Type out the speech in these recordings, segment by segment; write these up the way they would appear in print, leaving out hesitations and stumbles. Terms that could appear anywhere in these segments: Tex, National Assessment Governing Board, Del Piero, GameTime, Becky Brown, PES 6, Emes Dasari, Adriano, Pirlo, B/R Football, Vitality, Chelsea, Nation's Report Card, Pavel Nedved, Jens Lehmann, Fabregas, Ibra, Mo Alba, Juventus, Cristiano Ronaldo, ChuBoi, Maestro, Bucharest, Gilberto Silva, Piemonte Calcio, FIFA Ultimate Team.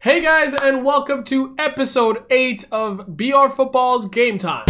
Hey guys, and welcome to episode 8 of B/R Football's Game Time.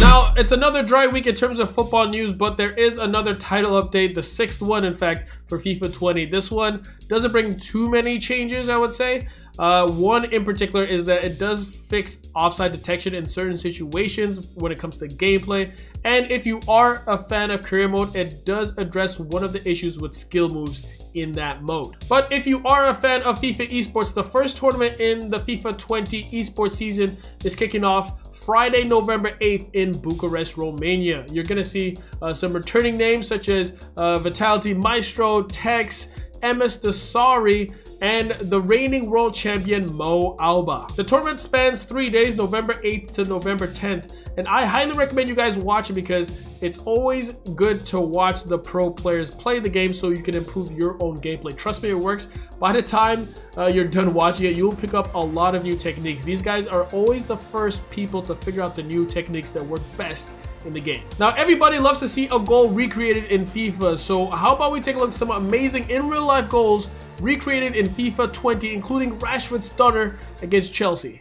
Now, it's another dry week in terms of football news, but there is another title update, the 6th one, in fact, for FIFA 20. This one doesn't bring too many changes, I would say. One in particular is that it does fix offside detection in certain situations when it comes to gameplay. And if you are a fan of career mode, it does address one of the issues with skill moves in that mode. But if you are a fan of FIFA esports, the first tournament in the FIFA 20 esports season is kicking off Friday, November 8th in Bucharest, Romania. You're going to see some returning names such as Vitality, Maestro, Tex, Emes Dasari, and the reigning world champion Mo Alba. The tournament spans 3 days, November 8th to November 10th. And I highly recommend you guys watch it because it's always good to watch the pro players play the game so you can improve your own gameplay. Trust me, it works. By the time you're done watching it, you'll pick up a lot of new techniques. These guys are always the first people to figure out the new techniques that work best in the game. Now, everybody loves to see a goal recreated in FIFA. So how about we take a look at some amazing in real life goals recreated in FIFA 20, including Rashford's stunner against Chelsea.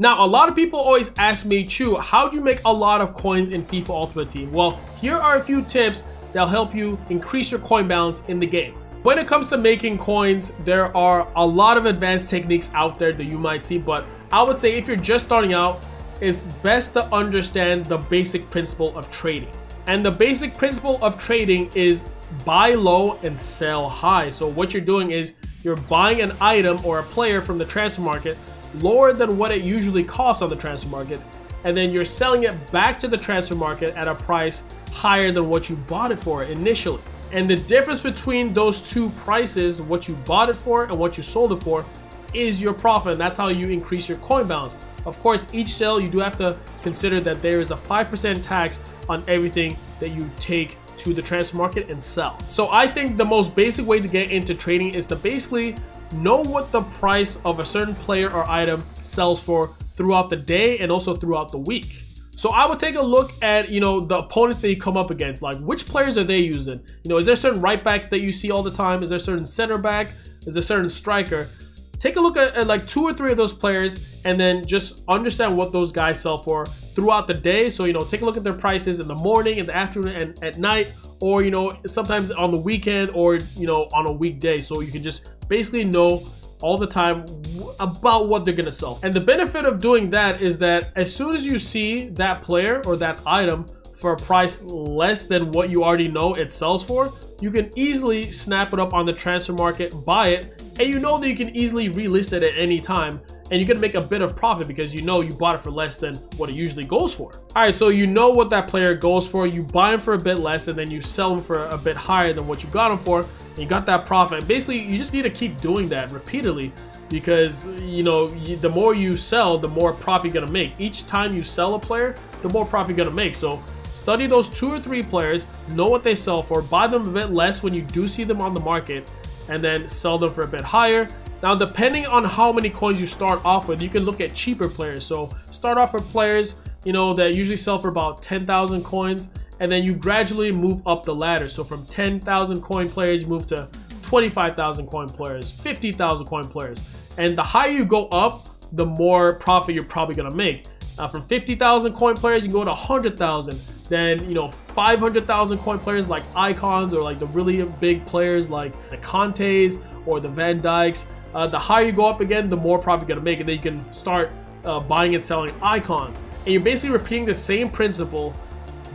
Now, a lot of people always ask me, Chu, how do you make a lot of coins in FIFA Ultimate Team? Well, here are a few tips that'll help you increase your coin balance in the game. When it comes to making coins, there are a lot of advanced techniques out there that you might see, but I would say if you're just starting out, it's best to understand the basic principle of trading. And the basic principle of trading is buy low and sell high. So what you're doing is you're buying an item or a player from the transfer market lower than what it usually costs on the transfer market, and then you're selling it back to the transfer market at a price higher than what you bought it for initially. And the difference between those two prices, what you bought it for and what you sold it for, is your profit, and that's how you increase your coin balance. Of course, each sale, you do have to consider that there is a 5% tax on everything that you take to the transfer market and sell. So I think the most basic way to get into trading is to basically know what the price of a certain player or item sells for throughout the day and also throughout the week. So I would take a look at, you know, the opponents that you come up against, like which players are they using? You know, is there a certain right back that you see all the time? Is there a certain center back? Is there a certain striker? Take a look at like 2 or 3 of those players and then just understand what those guys sell for throughout the day. So, you know, take a look at their prices in the morning, in the afternoon, and at night, or, you know, sometimes on the weekend or, you know, on a weekday. So you can just basically know all the time about what they're gonna sell. And the benefit of doing that is that as soon as you see that player or that item for a price less than what you already know it sells for, you can easily snap it up on the transfer market, buy it, and you know that you can easily relist it at any time, and you can make a bit of profit because you know you bought it for less than what it usually goes for. All right, so you know what that player goes for, you buy him for a bit less, and then you sell him for a bit higher than what you got him for, and you got that profit. And basically, you just need to keep doing that repeatedly because, you know, the more you sell, the more profit you're gonna make. Each time you sell a player, the more profit you're gonna make. So study those 2 or 3 players, know what they sell for, buy them a bit less when you do see them on the market, and then sell them for a bit higher. Now, depending on how many coins you start off with, you can look at cheaper players. So start off with players, you know, that usually sell for about 10,000 coins, and then you gradually move up the ladder. So from 10,000 coin players, you move to 25,000 coin players, 50,000 coin players. And the higher you go up, the more profit you're probably gonna make. From 50,000 coin players, you can go to 100,000. Then, you know, 500,000 coin players like icons or like the really big players like the Contes or the Van Dykes. The higher you go up again, the more profit you're gonna make, and then you can start buying and selling icons. And you're basically repeating the same principle,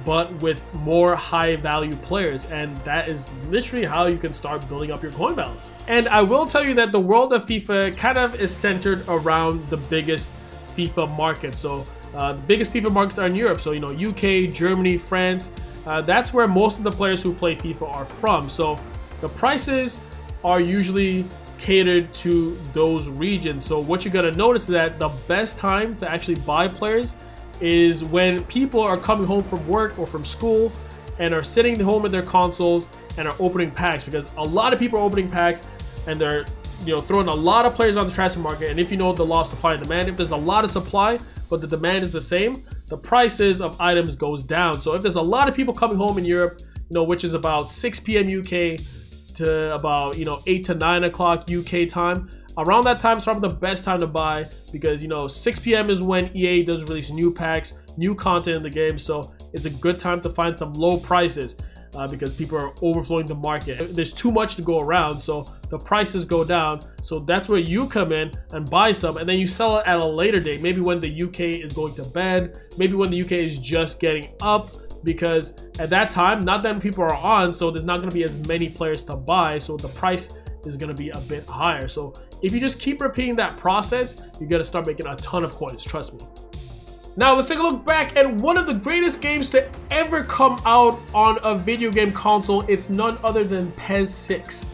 but with more high value players. And that is literally how you can start building up your coin balance. And I will tell you that the world of FIFA kind of is centered around the biggest FIFA market. So the biggest FIFA markets are in Europe. So, you know, UK, Germany, France, that's where most of the players who play FIFA are from. So the prices are usually catered to those regions. So what you're gonna notice is that the best time to actually buy players is when people are coming home from work or from school and are sitting home at their consoles and are opening packs, because a lot of people are opening packs and they're, you know, throwing a lot of players on the transfer market. And if you know the law of supply and demand, if there's a lot of supply but the demand is the same, the prices of items goes down. So if there's a lot of people coming home in Europe, you know, which is about 6 p.m. UK to about, you know, 8 to 9 o'clock UK time, around that time is probably the best time to buy, because, you know, 6 p.m. is when EA does release new packs, new content in the game. So it's a good time to find some low prices because people are overflowing the market. There's too much to go around, so the prices go down. So that's where you come in and buy some, and then you sell it at a later date, maybe when the UK is going to bed, maybe when the UK is just getting up, because at that time, not that many people are on, so there's not going to be as many players to buy, so the price is going to be a bit higher. So if you just keep repeating that process, you're going to start making a ton of coins, trust me. Now let's take a look back at one of the greatest games to ever come out on a video game console. It's none other than PES 6.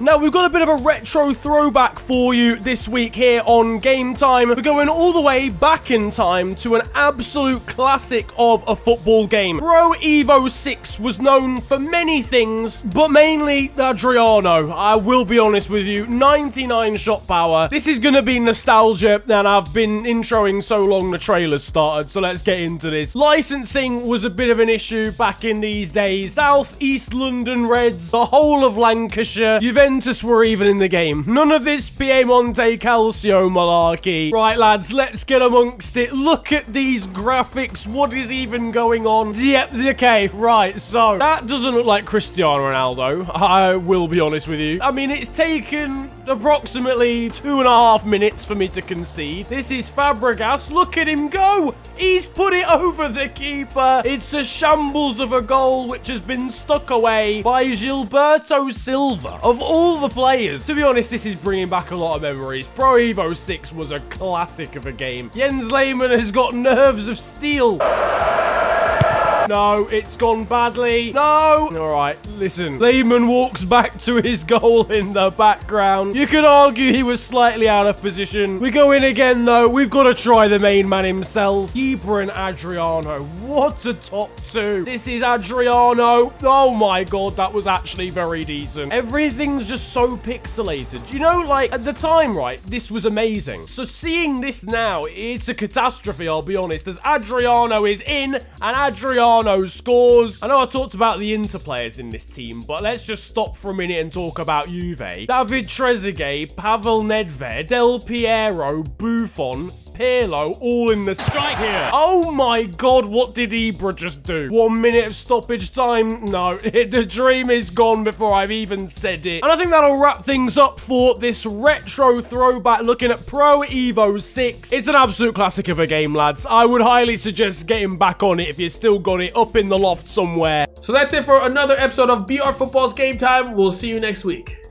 Now, we've got a bit of a retro throwback for you this week here on Game Time. We're going all the way back in time to an absolute classic of a football game. Pro Evo 6 was known for many things, but mainly Adriano. I will be honest with you, 99 shot power. This is going to be nostalgia, and I've been introing so long the trailer's started, so let's get into this. Licensing was a bit of an issue back in these days. South East London Reds, the whole of Lancashire, Juventus were even in the game. None of this Piemonte Calcio malarkey. Right, lads, let's get amongst it. Look at these graphics. What is even going on? Yep, okay, right, so that doesn't look like Cristiano Ronaldo. I will be honest with you. I mean, it's taken approximately 2.5 minutes for me to concede. This is Fabregas. Look at him go. He's put it over the keeper. It's a shambles of a goal which has been stuck away by Gilberto Silva. Of all the players, to be honest, this is bringing back a lot of memories. Pro Evo 6 was a classic of a game. Jens Lehmann has got nerves of steel. No, it's gone badly. No. All right, listen. Lehmann walks back to his goal in the background. You could argue he was slightly out of position. We go in again, though. We've got to try the main man himself. Keeper and Adriano. What a top two. This is Adriano. Oh, my God. That was actually very decent. Everything's just so pixelated. You know, like, at the time, right, this was amazing. So seeing this now, it's a catastrophe, I'll be honest, as Adriano is in and Adriano scores. I know I talked about the interplayers in this team, but let's just stop for a minute and talk about Juve. David Trezeguet, Pavel Nedved, Del Piero, Buffon, Pirlo, all in the strike here. Oh my God, what did Ibra just do? 1 minute of stoppage time? No, the dream is gone before I've even said it. And I think that'll wrap things up for this retro throwback looking at Pro Evo 6. It's an absolute classic of a game, lads. I would highly suggest getting back on it if you've still got it up in the loft somewhere. So that's it for another episode of BR Football's Game Time. We'll see you next week.